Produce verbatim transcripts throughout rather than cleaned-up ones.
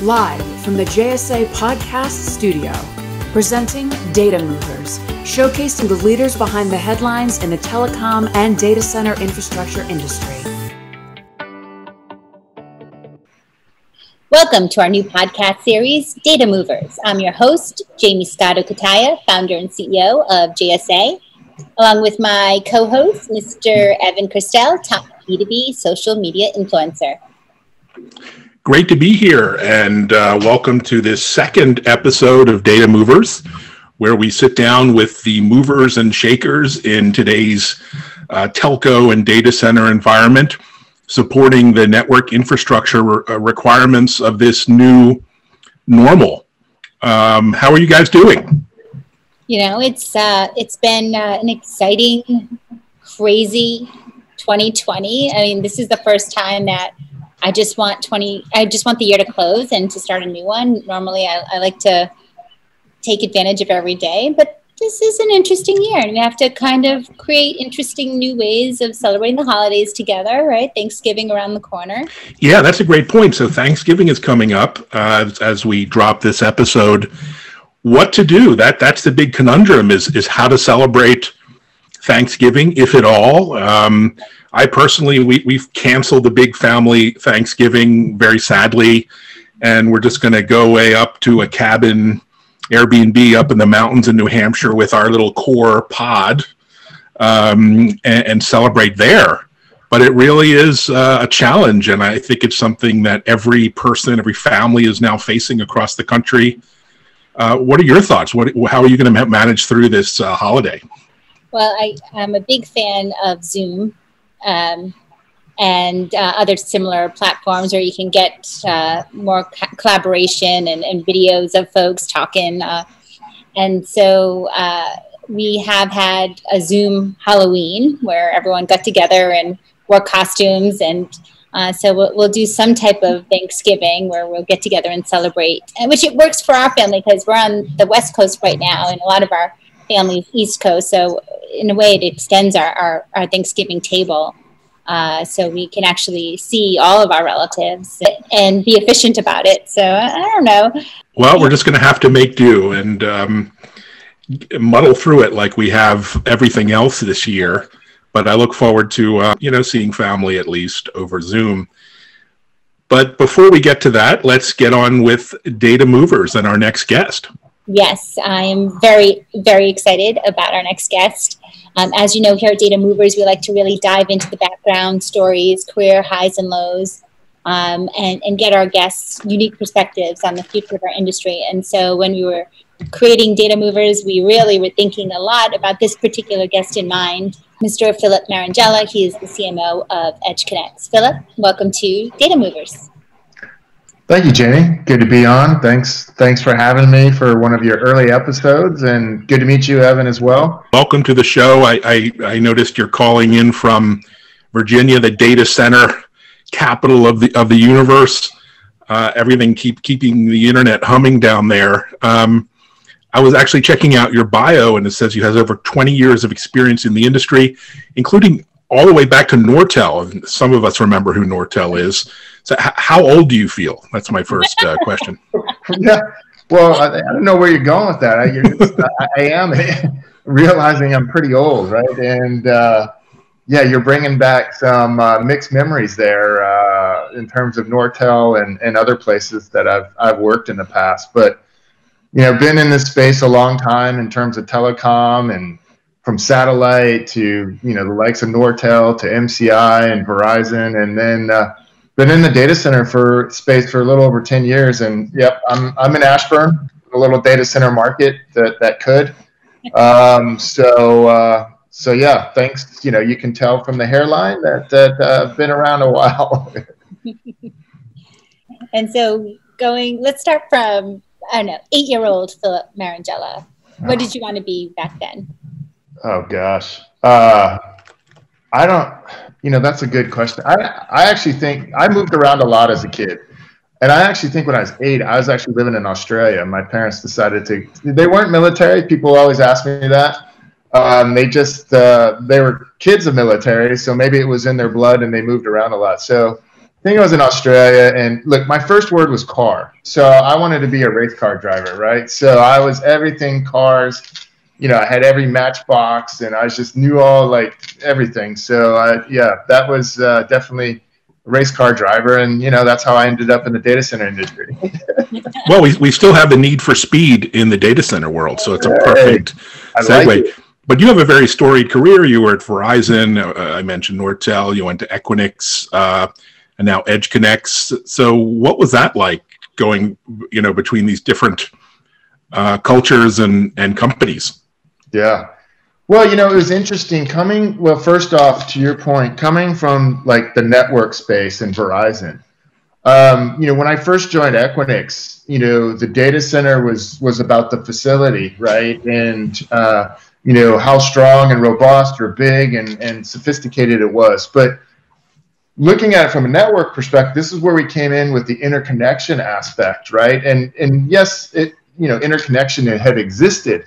Live from the J S A podcast studio, presenting Data Movers, showcasing the leaders behind the headlines in the telecom and data center infrastructure industry. Welcome to our new podcast series, Data Movers. I'm your host, Jamie Scotto Cutaia, founder and C E O of J S A, along with my co-host, Mister Evan Christel, top B two B social media influencer. Great to be here, and uh, welcome to this second episode of Data Movers, where we sit down with the movers and shakers in today's uh, telco and data center environment, supporting the network infrastructure re requirements of this new normal. Um, how are you guys doing? You know, it's uh, it's been uh, an exciting, crazy twenty twenty. I mean, this is the first time that I just want twenty. I just want the year to close and to start a new one. Normally, I, I like to take advantage of every day, but this is an interesting year, and we have to kind of create interesting new ways of celebrating the holidays together, right? Thanksgiving around the corner. Yeah, that's a great point. So Thanksgiving is coming up uh, as, as we drop this episode. What to do? That that's the big conundrum is is how to celebrate Thanksgiving, if at all. Um, I personally, we, we've canceled the big family Thanksgiving, very sadly, and we're just going to go way up to a cabin, Airbnb up in the mountains in New Hampshire with our little core pod um, and, and celebrate there. But it really is uh, a challenge, and I think it's something that every person, every family is now facing across the country. Uh, what are your thoughts? What, how are you going to manage through this uh, holiday? Well, I, I'm a big fan of Zoom um, and uh, other similar platforms where you can get uh, more co collaboration and, and videos of folks talking. Uh, and so uh, we have had a Zoom Halloween where everyone got together and wore costumes. And uh, so we'll, we'll do some type of Thanksgiving where we'll get together and celebrate, which it works for our family because we're on the West Coast right now and a lot of our family's East Coast, so in a way it extends our, our, our Thanksgiving table uh, so we can actually see all of our relatives and be efficient about it. So I don't know. Well, we're just going to have to make do and um, muddle through it like we have everything else this year, but I look forward to uh, you know, seeing family at least over Zoom. But before we get to that, let's get on with Data Movers and our next guest. Yes, I'm very, very excited about our next guest. Um, as you know, here at Data Movers, we like to really dive into the background stories, career highs and lows, um, and, and get our guests' unique perspectives on the future of our industry. And so when we were creating Data Movers, we really were thinking a lot about this particular guest in mind, Mister Philip Marangella. He is the C M O of EdgeConneX. Philip, welcome to Data Movers. Thank you, Jamie. Good to be on. Thanks Thanks for having me for one of your early episodes, and good to meet you, Evan, as well. Welcome to the show. I, I, I noticed you're calling in from Virginia, the data center capital of the, of the universe. Uh, everything keep keeping the internet humming down there. Um, I was actually checking out your bio, and it says you have over twenty years of experience in the industry, including all the way back to Nortel, and some of us remember who Nortel is. So h how old do you feel? That's my first uh, question. Yeah, well, I, I don't know where you're going with that. I, you're just, I, I am realizing I'm pretty old, right? And uh, yeah, you're bringing back some uh, mixed memories there uh, in terms of Nortel and, and other places that I've, I've worked in the past. But, you know, been in this space a long time in terms of telecom and from satellite to, you know, the likes of Nortel to M C I and Verizon, and then uh, been in the data center for space for a little over ten years. And yep, I'm, I'm in Ashburn, a little data center market that, that could. Um, so, uh, so yeah, thanks. You know, you can tell from the hairline that, that uh, I've been around a while. And so going, let's start from, I don't know, eight-year-old Philip Marangella. What did you want to be back then? Oh gosh, uh, I don't. You know, that's a good question. I I actually think I moved around a lot as a kid, and I actually think when I was eight, I was actually living in Australia. My parents decided to. They weren't military. People always ask me that. Um, they just uh, they were kids of military, so maybe it was in their blood, and they moved around a lot. So I think I was in Australia, and look, my first word was car. So I wanted to be a race car driver, right? So I was everything cars. You know, I had every Matchbox, and I just knew all, like, everything. So, I, yeah, that was uh, definitely a race car driver, and, you know, that's how I ended up in the data center industry. Well, we, we still have the need for speed in the data center world, so it's a perfect hey, segue. Like, but you have a very storied career. You were at Verizon. Uh, I mentioned Nortel. You went to Equinix, uh, and now EdgeConneX. So what was that like, going, you know, between these different uh, cultures and, and companies? Yeah. Well, you know, it was interesting coming, well, first off, to your point, coming from like the network space in Verizon, um, you know, when I first joined Equinix, you know, the data center was, was about the facility, right? And, uh, you know, how strong and robust or big and, and sophisticated it was. But looking at it from a network perspective, this is where we came in with the interconnection aspect, right? And, and yes, it, you know, interconnection had existed,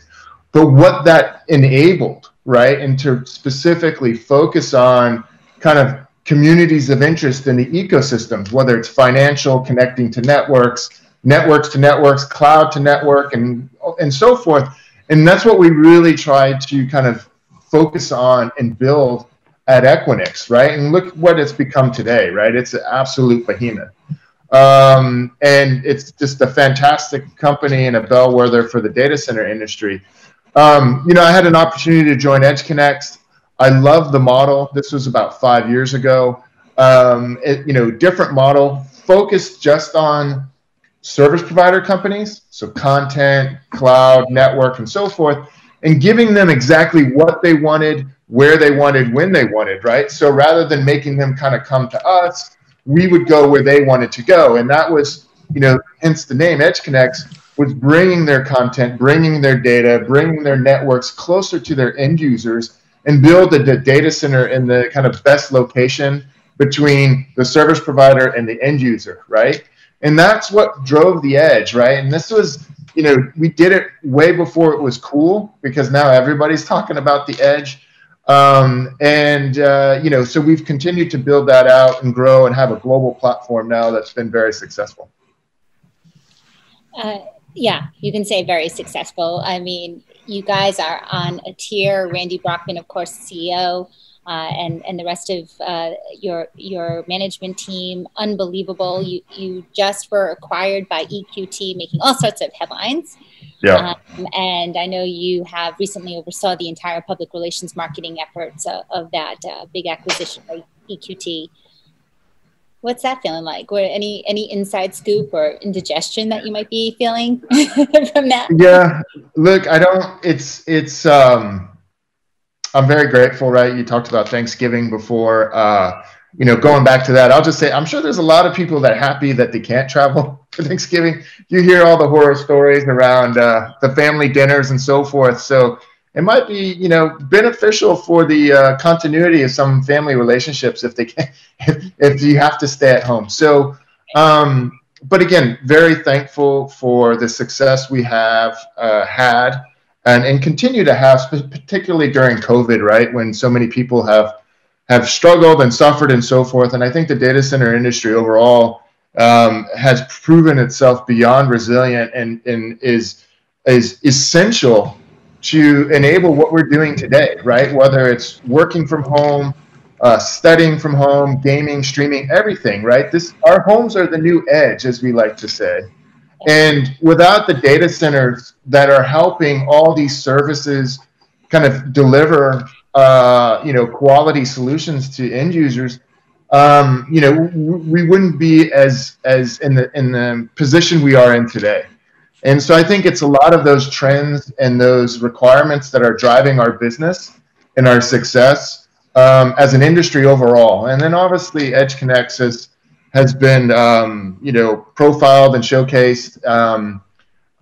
but what that enabled, right, and to specifically focus on kind of communities of interest in the ecosystems, whether it's financial, connecting to networks, networks to networks, cloud to network, and, and so forth. And that's what we really tried to kind of focus on and build at Equinix, right? And look what it's become today, right? It's an absolute behemoth. Um, and it's just a fantastic company and a bellwether for the data center industry. Um, you know, I had an opportunity to join EdgeConneX. I love the model. This was about five years ago. Um, it, you know, different model, focused just on service provider companies, so content, cloud, network, and so forth, and giving them exactly what they wanted, where they wanted, when they wanted, right? So rather than making them kind of come to us, we would go where they wanted to go. And that was, you know, hence the name EdgeConneX, was bringing their content, bringing their data, bringing their networks closer to their end users, and build a, the data center in the kind of best location between the service provider and the end user, right? And that's what drove the edge, right? And this was, you know, we did it way before it was cool, because now everybody's talking about the edge. Um, and, uh, you know, so we've continued to build that out and grow and have a global platform now that's been very successful. Uh Yeah, you can say very successful. I mean, you guys are on a tier. Randy Brockman, of course, C E O, uh, and and the rest of uh, your your management team, unbelievable. You you just were acquired by E Q T, making all sorts of headlines. Yeah, um, and I know you have recently oversaw the entire public relations marketing efforts of, of that uh, big acquisition by E Q T. What's that feeling like? What, any any inside scoop or indigestion that you might be feeling from that? Yeah, look, I don't. It's it's. Um, I'm very grateful, right? You talked about Thanksgiving before. Uh, you know, going back to that, I'll just say I'm sure there's a lot of people that are happy that they can't travel for Thanksgiving. You hear all the horror stories around uh, the family dinners and so forth. So it might be, you know, beneficial for the uh, continuity of some family relationships if they can, if, if you have to stay at home. So, um, but again, very thankful for the success we have uh, had and, and continue to have, particularly during COVID, right, when so many people have have struggled and suffered and so forth. And I think the data center industry overall um, has proven itself beyond resilient and and is is essential to enable what we're doing today, right? Whether it's working from home, uh, studying from home, gaming, streaming, everything, right? This, our homes are the new edge, as we like to say. And without the data centers that are helping all these services kind of deliver, uh, you know, quality solutions to end users, um, you know, we wouldn't be as as in the in the position we are in today. And so I think it's a lot of those trends and those requirements that are driving our business and our success um, as an industry overall. And then obviously EdgeConneX has, has been, um, you know, profiled and showcased um,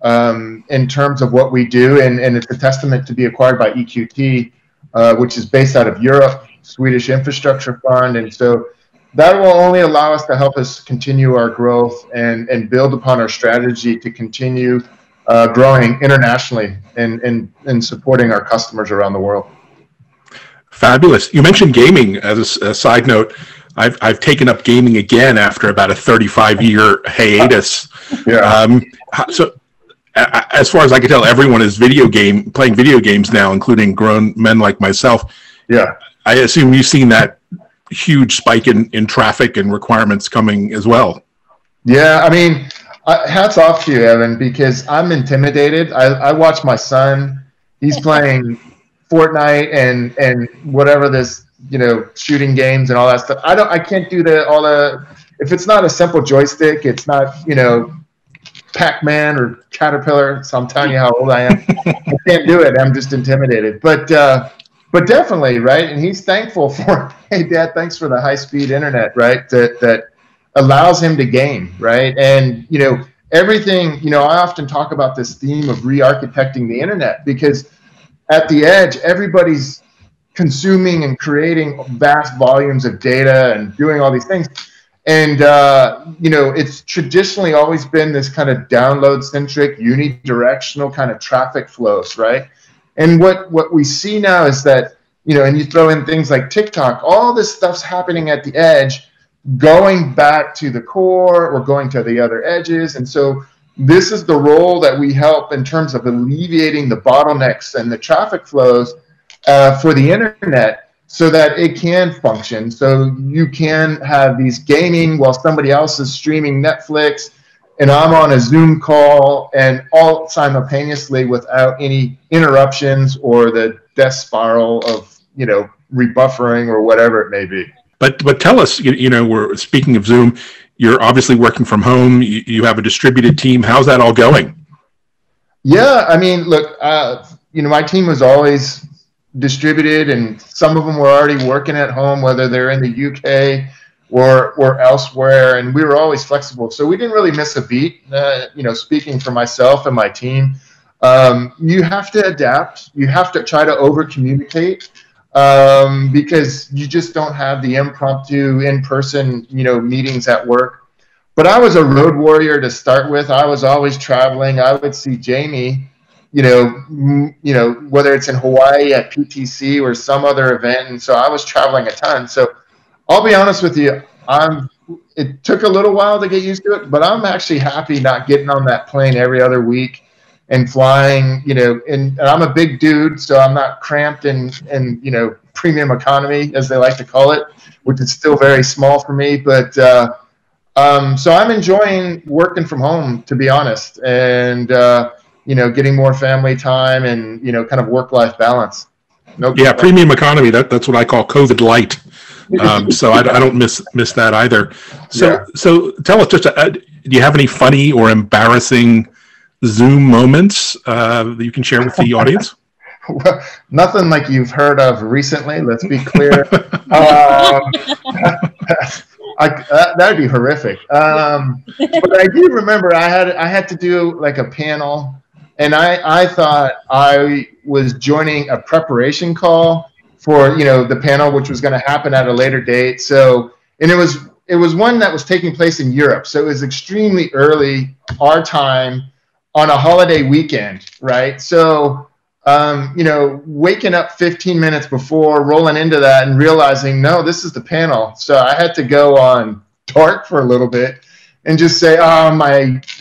um, in terms of what we do. And, and it's a testament to be acquired by E Q T, uh, which is based out of Europe, Swedish Infrastructure Fund. And so that will only allow us to help us continue our growth and, and build upon our strategy to continue uh, growing internationally and, and, and supporting our customers around the world. Fabulous. You mentioned gaming as a, a side note. I've I've taken up gaming again after about a thirty-five year hiatus. Yeah. Um, so as far as I can tell, everyone is video game playing video games now, including grown men like myself. Yeah. I assume you've seen that huge spike in, in traffic and requirements coming as well. Yeah, I mean, hats off to you, Evan, because I'm intimidated. I, I watch my son. He's playing Fortnite and and whatever this, you know, shooting games and all that stuff. I don't. I can't do the all the. If it's not a simple joystick, it's not, you know, Pac-Man or Caterpillar. So I'm telling you how old I am. I can't do it. I'm just intimidated. But uh, but definitely, right. And he's thankful for. Hey, Dad, thanks for the high-speed internet, right? That that allows him to game, right? And you know, everything. You know, I often talk about this theme of re-architecting the internet, because at the edge, everybody's consuming and creating vast volumes of data and doing all these things. And, uh, you know, it's traditionally always been this kind of download-centric, unidirectional kind of traffic flows, right? And what, what we see now is that, you know, and you throw in things like TikTok, all this stuff's happening at the edge, going back to the core or going to the other edges. And so this is the role that we help in terms of alleviating the bottlenecks and the traffic flows Uh, for the internet, so that it can function. So you can have these gaming while somebody else is streaming Netflix and I'm on a Zoom call, and all simultaneously without any interruptions or the death spiral of, you know, rebuffering or whatever it may be. But, but tell us, you, you know, we're speaking of Zoom, you're obviously working from home, you, you have a distributed team. How's that all going? Yeah, I mean, look, uh, you know, my team was always distributed, and some of them were already working at home, whether they're in the U K or or elsewhere, and we were always flexible, so we didn't really miss a beat. Uh, you know, speaking for myself and my team, um, you have to adapt. You have to try to over communicate um, because you just don't have the impromptu in person, you know, meetings at work. But I was a road warrior to start with. I was always traveling. I would see Jamie, you know, you know, whether it's in Hawaii at P T C or some other event. And so I was traveling a ton. So I'll be honest with you, I'm, it took a little while to get used to it, but I'm actually happy not getting on that plane every other week and flying, you know, and, and I'm a big dude, so I'm not cramped in, in, you know, premium economy, as they like to call it, which is still very small for me. But uh, um, so I'm enjoying working from home, to be honest. And, uh, you know, getting more family time and, you know, kind of work-life balance. No, yeah, premium economy, that, that's what I call COVID light. Um, so I, I don't miss miss that either. So yeah. So tell us, just uh, do you have any funny or embarrassing Zoom moments uh, that you can share with the audience? Well, nothing like you've heard of recently, let's be clear. um, I, uh, that'd be horrific. Um, but I do remember I had, I had to do like a panel. And I, I thought I was joining a preparation call for, you know, the panel, which was going to happen at a later date. So, and it was, it was one that was taking place in Europe. So it was extremely early, our time, on a holiday weekend, right? So, um, you know, waking up fifteen minutes before, rolling into that and realizing, no, this is the panel. So I had to go on dark for a little bit. And just say, oh, my,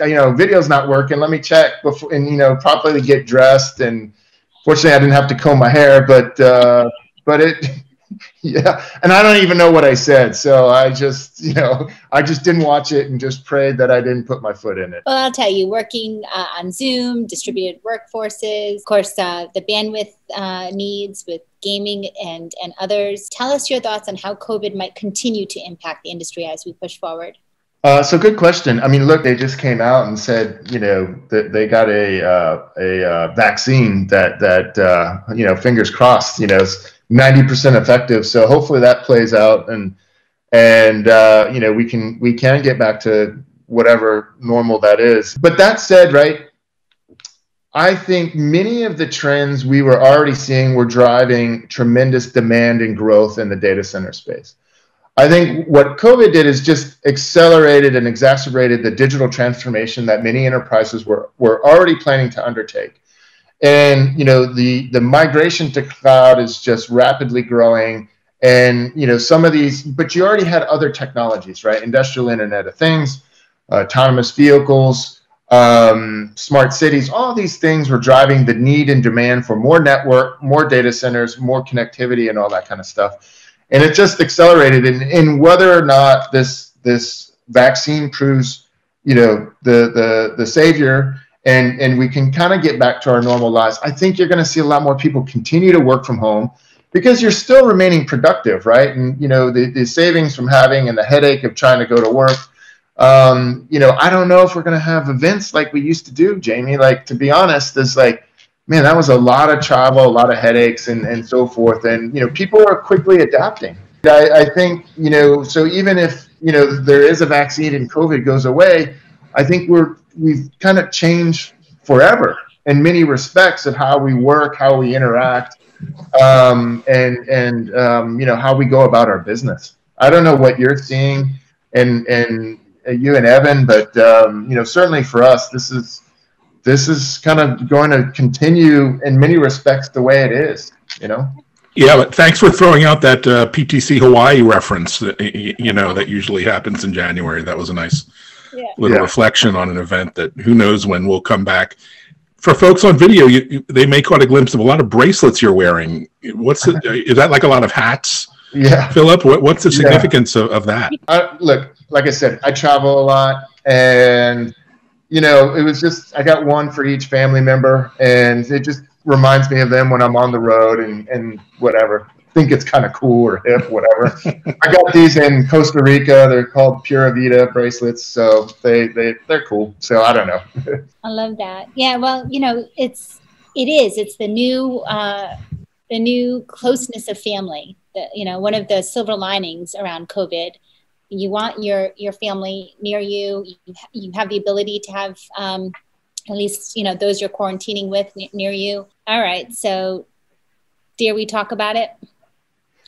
you know, video's not working. Let me check before, and you know, properly get dressed. And fortunately, I didn't have to comb my hair, but uh, but it, yeah. And I don't even know what I said, so I just, you know, I just didn't watch it and just prayed that I didn't put my foot in it. Well, I'll tell you, working uh, on Zoom, distributed workforces, of course, uh, the bandwidth uh, needs with gaming and and others. Tell us your thoughts on how COVID might continue to impact the industry as we push forward. Uh, so good question. I mean, look, they just came out and said, you know, that they got a uh, a uh, vaccine that that uh, you know, fingers crossed, you know, is ninety percent effective. So hopefully that plays out, and and uh, you know, we can we can get back to whatever normal that is. But that said, right, I think many of the trends we were already seeing were driving tremendous demand and growth in the data center space. I think what COVID did is just accelerated and exacerbated the digital transformation that many enterprises were, were already planning to undertake. And, you know, the, the migration to cloud is just rapidly growing, And, you know, some of these, but you already had other technologies, right? Industrial Internet of Things, autonomous vehicles, um, smart cities, all these things were driving the need and demand for more network, more data centers, more connectivity, and all that kind of stuff. And it just accelerated. And, and whether or not this, this vaccine proves, you know, the, the, the savior, and, and we can kind of get back to our normal lives, I think you're going to see a lot more people continue to work from home, because you're still remaining productive, right? And, you know, the, the savings from having and the headache of trying to go to work, um, you know, I don't know if we're going to have events like we used to do, Jamie. Like, to be honest, it's like, man, that was a lot of travel, a lot of headaches, and, and so forth. And, you know, people are quickly adapting. I, I think, you know, so even if, you know, there is a vaccine and COVID goes away, I think we're, we've kind of changed forever in many respects of how we work, how we interact, um, and, and um, you know, how we go about our business. I don't know what you're seeing, and, and you and Evan, but, um, you know, certainly for us, this is, this is kind of going to continue in many respects the way it is, you know? Yeah, but thanks for throwing out that uh, P T C Hawaii reference that, you know, that usually happens in January. That was a nice yeah. little yeah. reflection on an event that who knows when will come back. For folks on video, you, you, they may caught a glimpse of a lot of bracelets you're wearing. What's the, is that like a lot of hats? Yeah. Philip, what, what's the significance yeah. of, of that? I, look, like I said, I travel a lot, and, you know, it was just, I got one for each family member, and it just reminds me of them when I'm on the road and, and whatever. I think it's kind of cool or hip, whatever. I got these in Costa Rica. They're called Pura Vida bracelets, so they, they, they're cool. So I don't know. I love that. Yeah, well, you know, it's, it is. It's the new, uh, the new closeness of family. The, you know, one of the silver linings around COVID, you want your, your family near you. You, ha you have the ability to have um, at least, you know, those you're quarantining with near you. All right. So dare we talk about it?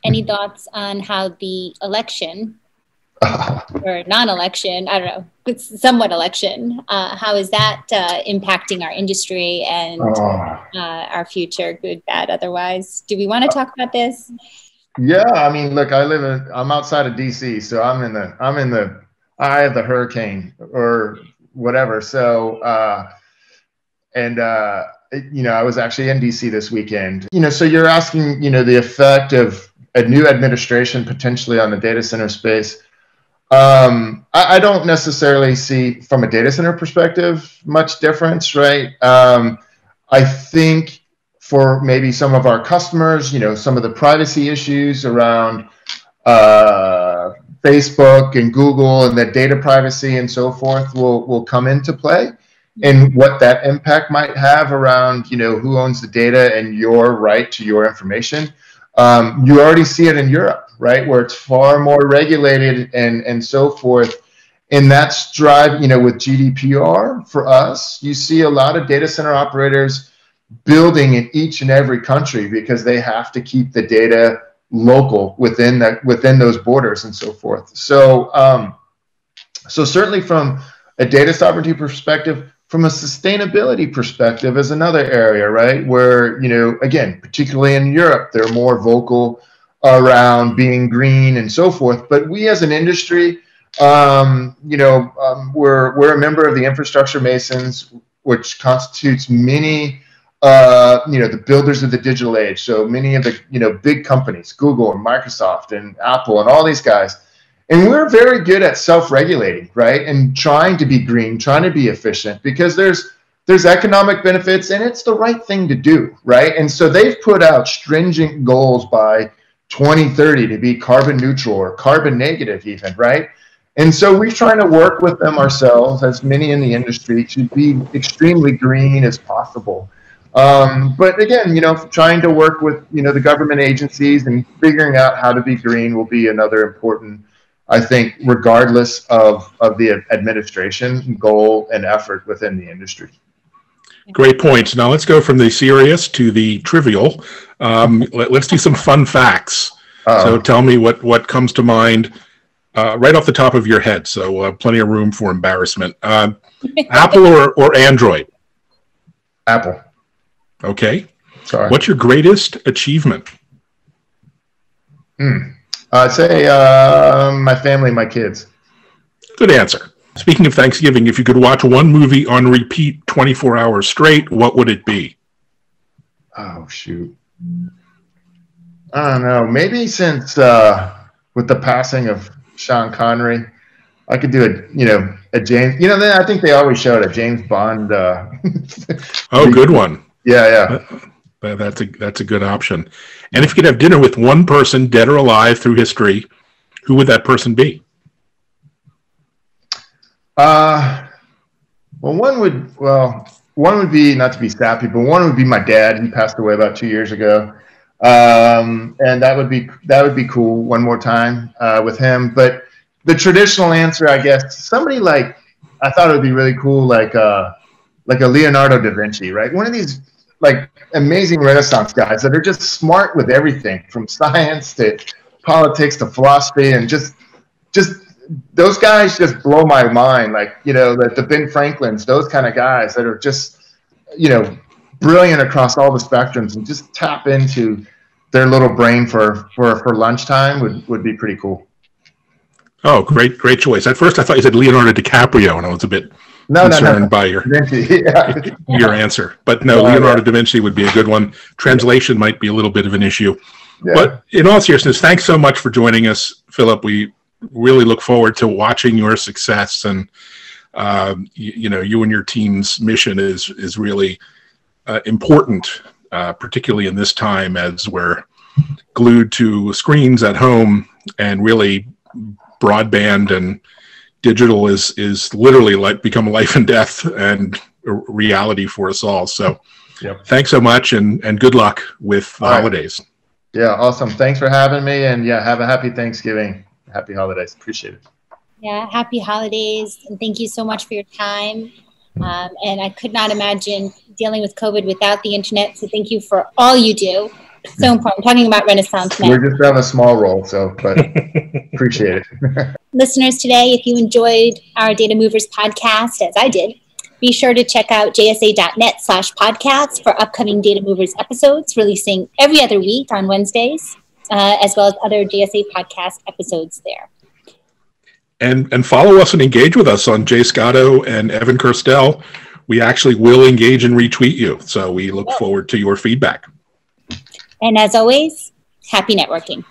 Any thoughts on how the election or non-election, I don't know, it's somewhat election, uh, how is that uh, impacting our industry and uh, our future, good, bad, otherwise? Do we want to talk about this? Yeah, I mean, look, I live in, I'm outside of D C, so I'm in the, I'm in the eye of the hurricane or whatever. So, uh, and, uh, it, you know, I was actually in D C this weekend, you know, so you're asking, you know, the effect of a new administration potentially on the data center space. Um, I, I don't necessarily see from a data center perspective much difference, right? Um, I think for maybe some of our customers, you know, some of the privacy issues around uh, Facebook and Google and that data privacy and so forth will, will come into play, and what that impact might have around, you know, who owns the data and your right to your information. Um, you already see it in Europe, right, where it's far more regulated and, and so forth. And that's drive, you know, with G D P R for us, you see a lot of data center operators building in each and every country because they have to keep the data local within that, within those borders and so forth. So, um, so certainly from a data sovereignty perspective, from a sustainability perspective is another area, right? Where, you know, again, particularly in Europe, they're more vocal around being green and so forth. But we as an industry, um, you know, um, we're, we're a member of the Infrastructure Masons, which constitutes many Uh, you know, the builders of the digital age. So many of the, you know, big companies, Google and Microsoft and Apple and all these guys. And we're very good at self-regulating, right? And trying to be green, trying to be efficient, because there's, there's economic benefits and it's the right thing to do, right? And so they've put out stringent goals by twenty thirty to be carbon neutral or carbon negative even, right? And so we're trying to work with them ourselves, as many in the industry, to be extremely green as possible. Um, but again, you know, trying to work with, you know, the government agencies and figuring out how to be green will be another important, I think, regardless of, of the administration goal and effort within the industry. Great points. Now let's go from the serious to the trivial. Um, let, let's do some fun facts. Uh-oh. So tell me what, what comes to mind uh, right off the top of your head. So uh, plenty of room for embarrassment. Uh, Apple or, or Android? Apple. Okay. Sorry. What's your greatest achievement? Hmm. Uh, say uh, my family, my kids. Good answer. Speaking of Thanksgiving, if you could watch one movie on repeat twenty-four hours straight, what would it be? Oh, shoot. I don't know. Maybe since uh, with the passing of Sean Connery, I could do a, you know, a James. You know, I think they always showed a James Bond. Uh, oh, good one. Yeah, yeah. Uh, that's, a, that's a good option. And if you could have dinner with one person, dead or alive, through history, who would that person be? Uh, well, one would, well, one would be, not to be sappy, but one would be my dad. He passed away about two years ago. Um, and that would be, that would be cool one more time, uh, with him. But the traditional answer, I guess, somebody like, I thought it would be really cool, like, uh, like a Leonardo da Vinci, right? One of these, like, amazing Renaissance guys that are just smart with everything from science to politics to philosophy, and just, just, those guys just blow my mind. Like, you know, the, the Ben Franklins, those kind of guys that are just, you know, brilliant across all the spectrums, and just tap into their little brain for, for, for lunchtime would, would be pretty cool. Oh, great, great choice. At first I thought you said Leonardo DiCaprio, and I was a bit no, concerned no, no. by your, yeah. your answer. But no, yeah, Leonardo yeah. da Vinci would be a good one. Translation might be a little bit of an issue. Yeah. But in all seriousness, thanks so much for joining us, Philip. We really look forward to watching your success, and um, you, you know, you and your team's mission is is really uh, important, uh, particularly in this time as we're glued to screens at home, and really broadband and digital is is literally like become life and death and a reality for us all. So, yep. Thanks so much, and and good luck with the all holidays. Right. Yeah, awesome. Thanks for having me, and yeah, have a happy Thanksgiving. Happy holidays. Appreciate it. Yeah, happy holidays. And thank you so much for your time. Um, and I could not imagine dealing with COVID without the internet. So thank you for all you do. It's so important. I'm talking about Renaissance now. We're just on a small roll, so but appreciate it. Listeners today, if you enjoyed our Data Movers podcast, as I did, be sure to check out jsa.net slash podcasts for upcoming Data Movers episodes, releasing every other week on Wednesdays. Uh, as well as other J S A podcast episodes there. And and follow us and engage with us on Jay Scotto and Evan Christel. We actually will engage and retweet you. So we look forward to your feedback. And as always, happy networking.